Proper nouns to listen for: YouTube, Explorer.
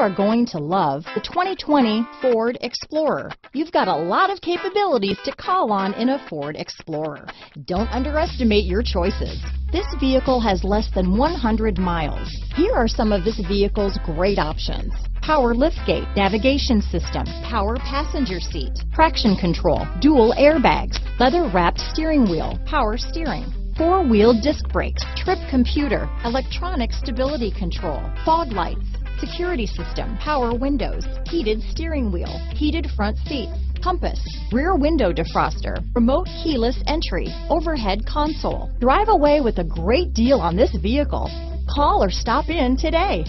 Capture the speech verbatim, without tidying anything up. are going to love the twenty twenty Ford Explorer. You've got a lot of capabilities to call on in a Ford Explorer. Don't underestimate your choices. This vehicle has less than one hundred miles. Here are some of this vehicle's great options. Power liftgate, navigation system, power passenger seat, traction control, dual airbags, leather-wrapped steering wheel, power steering, four-wheel disc brakes, trip computer, electronic stability control, fog lights, security system, power windows, heated steering wheel, heated front seats, compass, rear window defroster, remote keyless entry, overhead console. Drive away with a great deal on this vehicle. Call or stop in today.